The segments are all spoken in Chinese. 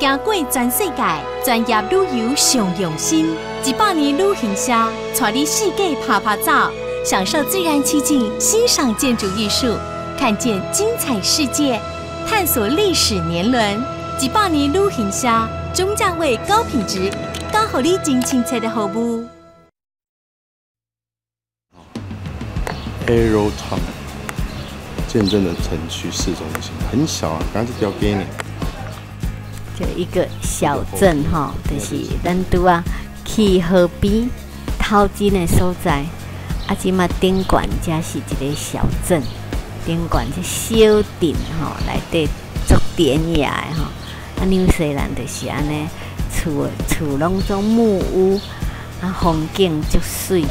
行过全世界，专业旅游上用心。100年旅行社带你世界拍拍照，享受自然奇景，欣赏建筑艺术，看见精彩世界，探索历史年轮。100年旅行社，中价位高品质，教予你真亲切的服务。Aero Town。 见证了城区市中心很小啊，刚才交给你，就一个小镇哈，就是咱拄啊去河边淘金的所在，啊，即嘛顶管家是一个小镇，顶管是小镇吼，内底做田野的吼，啊，纽西兰就是安尼，厝拢种木屋，啊，风景足水。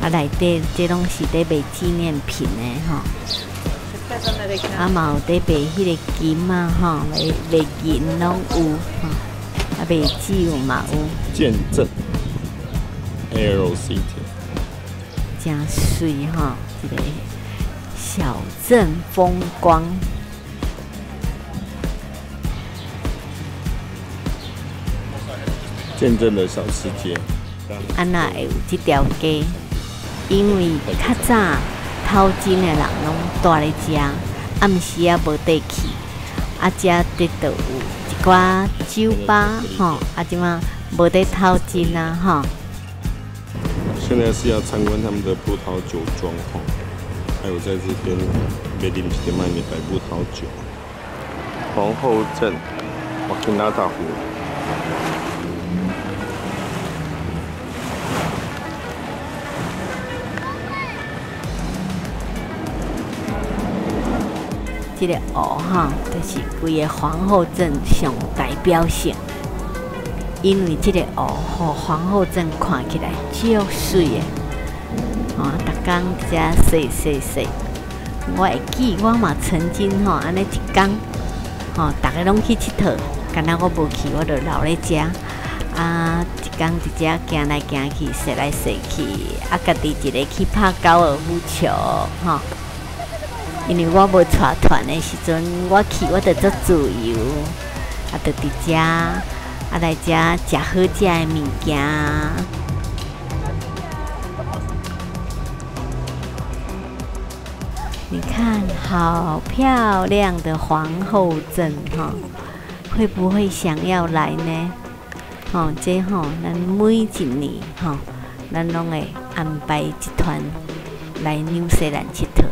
啊，内底这拢是在卖纪念品的吼，啊嘛有在卖迄个金啊吼，卖银拢有吼，啊卖酒嘛有。见证 Aero City， 真水吼，一个小镇风光。 见证了小世界。啊，那会有这条街？ 因为较早淘金的人拢住咧遮，暗时啊无地去，啊遮伫倒有一寡酒吧吼，啊即嘛无得淘金啊吼。现在是要参观他们的葡萄酒庄吼，还有在这边卖饮品卖米白葡萄酒。皇后镇，瓦吉纳大湖。 这个湖哈，就是规个皇后镇上代表性，因为这个湖吼，皇后镇看起来足水的，哦，逐天在遮洗洗洗。我会记我嘛曾经吼安尼一天，吼，大家拢去佚佗，敢若我无去，我就留咧遮，啊，一天在遮行来行去，踅来踅去，啊，家己一个去拍高尔夫球，吼。 因为我无带团的时阵，我去我着做自由，啊，着伫遮，啊来遮食好食的物件。你看，好漂亮的皇后镇哈，会不会想要来呢？吼，这吼，咱每一年吼，咱拢会安排一团来纽西兰佚佗。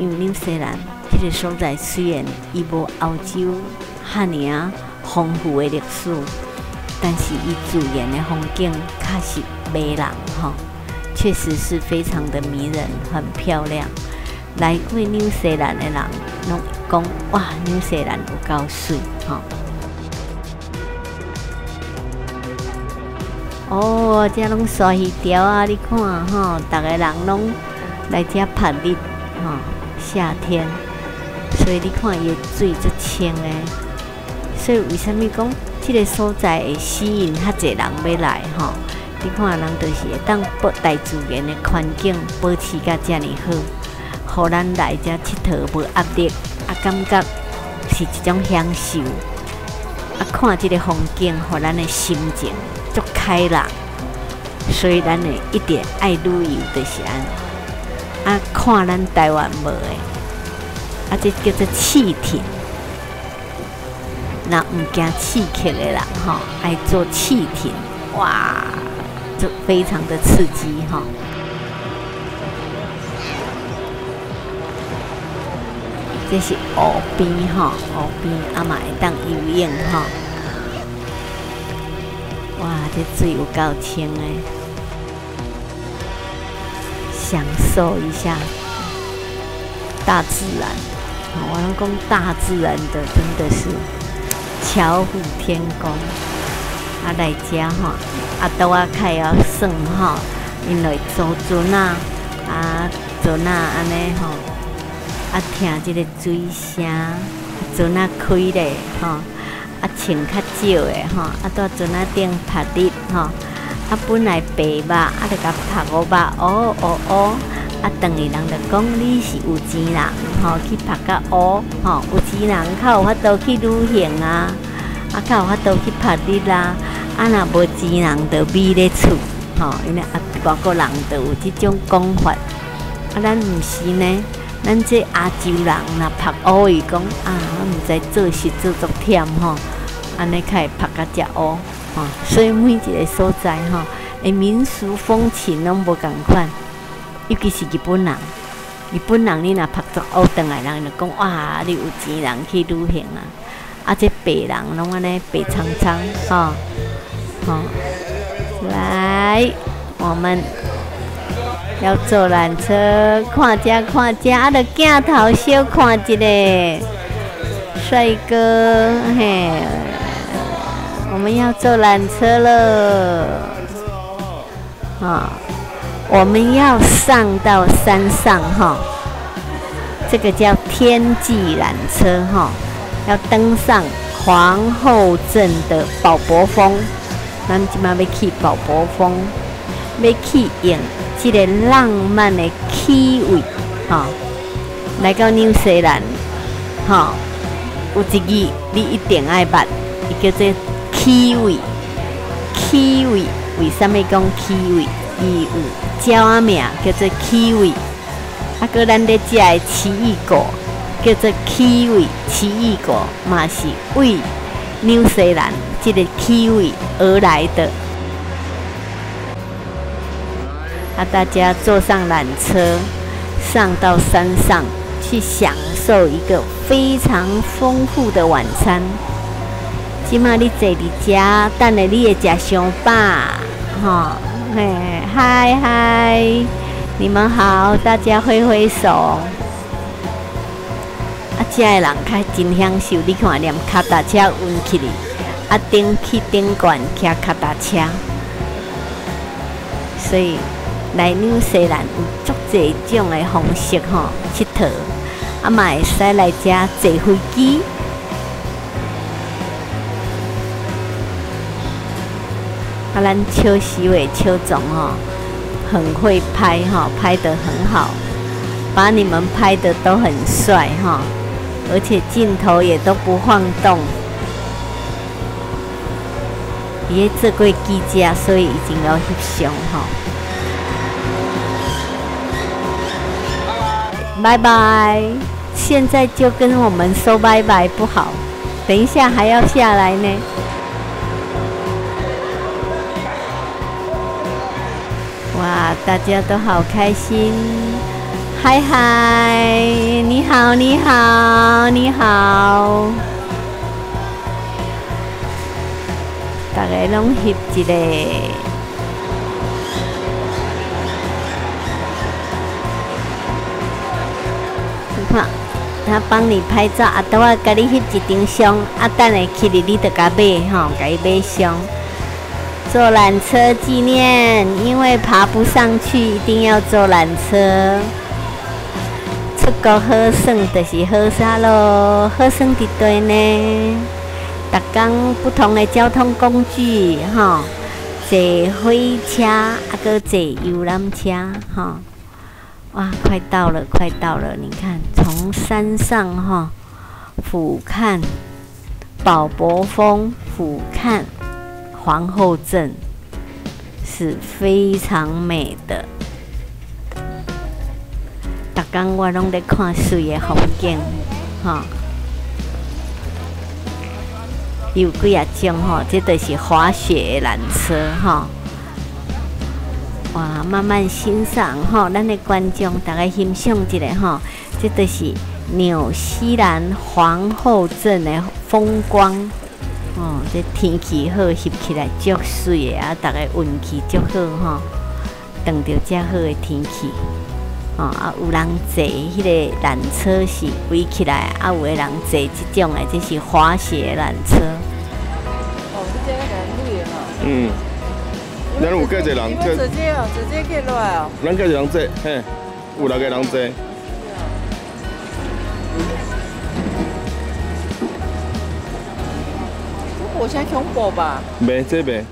因为纽西兰迄个所在虽然伊无欧洲遐尼啊丰富的历史，但是伊自然的风景确实迷人吼，确实是非常的迷人，很漂亮。来过纽西兰的人拢讲哇，纽西兰有够水吼。哦，遮拢鲨鱼条啊，你看吼，逐个人拢来遮晒日吼。 夏天，所以你看伊水足清的，所以为什么讲这个所在会吸引较侪人要来吼？你看人就是会当保大自然的环境保持甲遮尼好，互咱来遮佚佗无压力，啊感觉是一种享受，啊看这个风景，互咱的心情足开朗，所以咱会一点爱旅游就是安尼。 啊，看咱台湾无诶，啊，这叫做刺铁。那唔惊刺激诶人吼，爱做刺铁，哇，就非常的刺激吼。这是湖边吼，湖边啊嘛会当游泳吼。哇，这水有够清诶。 享受一下大自然，我老公大自然的真的是巧虎天工。啊，来家吼，啊，都啊开要算吼，因为坐船啊，啊船啊安尼吼，啊听这个水声，船啊开咧吼，啊穿较少的吼，啊在船啊顶晒日吼。 啊，本来白肉，啊，就甲晒乌肉，哦哦哦，啊，当然人就讲你是有钱人，吼、哦，去晒甲乌，吼、哦，有钱人较有法度去旅行啊，啊，才有法度去拍日啦。啊，若无钱人就咪咧厝，吼，因为啊外国人就有即种讲法。啊，咱毋是呢，咱这亚洲人若拍乌伊讲啊，我毋知做事做足忝吼，安尼才会拍甲遮乌吼。所以每一个所在吼，诶民俗风情拢无共款，尤其是日本人。 日本人你若拍作乌灯来，人就讲哇，你有钱人去旅行啊！啊，这白人拢安尼白苍苍，吼吼。来，我们要坐缆车，看遮看遮，啊，着镜头小看一下，帅哥嘿！我们要坐缆车了，啊、哦。 我们要上到山上哈，这个叫天际缆车哈，要登上皇后镇的宝博峰。咱今嘛要去宝博峰，要去用这个浪漫的kiwi哈。来到纽西兰哈，有一句你一定爱捌，伊叫做kiwi。kiwi 为什么讲kiwi？ 伊有鸟仔名叫做 kiwi， 啊，搁咱咧食的奇异果叫做 kiwi， 奇异果嘛是为纽西兰这个 kiwi 而来的。啊，大家坐上缆车，上到山上去享受一个非常丰富的晚餐。即马你坐伫遮，等下你会食上饱，吼。 哎，嗨嗨，你们好，大家挥挥手。啊，遮个人开真享受，你看连脚踏车运起哩，啊顶去顶悬骑脚踏车。所以来纽西兰有足侪种的方式吼，佚佗，啊嘛会使来遮坐飞机。 啊，咱邱习伟邱总哦，很会拍哈、哦，拍得很好，把你们拍得都很帅哈、哦，而且镜头也都不晃动。伊个做过记者，所以已经有翕相哈。拜拜，现在就跟我们说拜拜不好，等一下还要下来呢。 哇，大家都好开心！嗨嗨，你好，你好，你好！大家拢翕一个。你看，他帮你拍照，啊，等我甲你翕一张相，啊，等下去哩，你得甲买吼，甲伊买相。 坐缆车纪念，因为爬不上去，一定要坐缆车。出国好耍就是好耍咯，好耍伫对呢。逐工不同的交通工具，吼，坐火车，啊，搁坐游览车，吼。哇，快到了，快到了！你看，从山上哈俯瞰宝博峰，俯瞰。 皇后镇是非常美的，逐天我拢在看水的风景，哈、哦。有几啊种吼，这都是滑雪的缆车，哈、哦。哇，慢慢欣赏哈、哦，咱的观众大家欣赏一下哈、哦，这都是纽西兰皇后镇的风光。 哦，这天气好，翕起来足水的啊！大家运气足好吼，撞到遮好的天气。哦啊，有人坐迄个缆车是围起来，啊有的人坐即种的，这是滑雪缆车。哦，这个很绿的吼。嗯。咱有介侪人。你们坐这哦，坐这过来哦。咱介侪人坐，嘿，有六个人坐。 我先恐怖吧，袂，这袂。